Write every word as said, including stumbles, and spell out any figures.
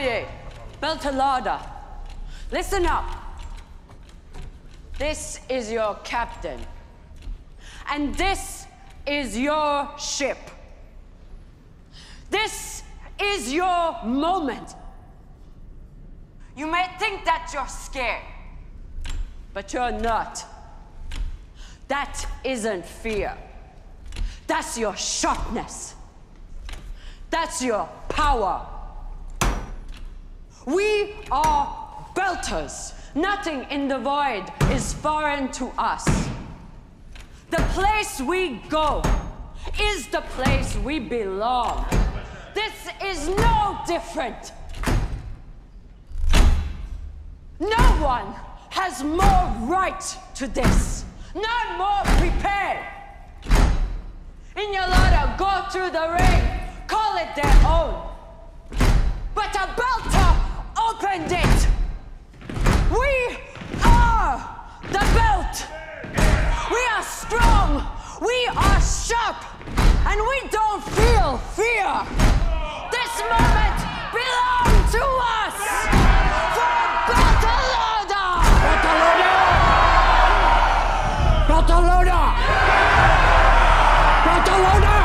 ye, Beltalowda, listen up. This is your captain, and this is your ship. This is your moment. You may think that you're scared, but you're not. That isn't fear. That's your sharpness. That's your power. We are Belters. Nothing in the void is foreign to us. The place we go is the place we belong. This is no different. No one has more right to this. None more prepared. Inyalada go through the rain. Call it their own. But a Belter opened it. We are the Belt. We are strong. We are sharp. And we don't feel fear. This moment belongs to us. Beltalowda! Beltalowda! Beltalowda!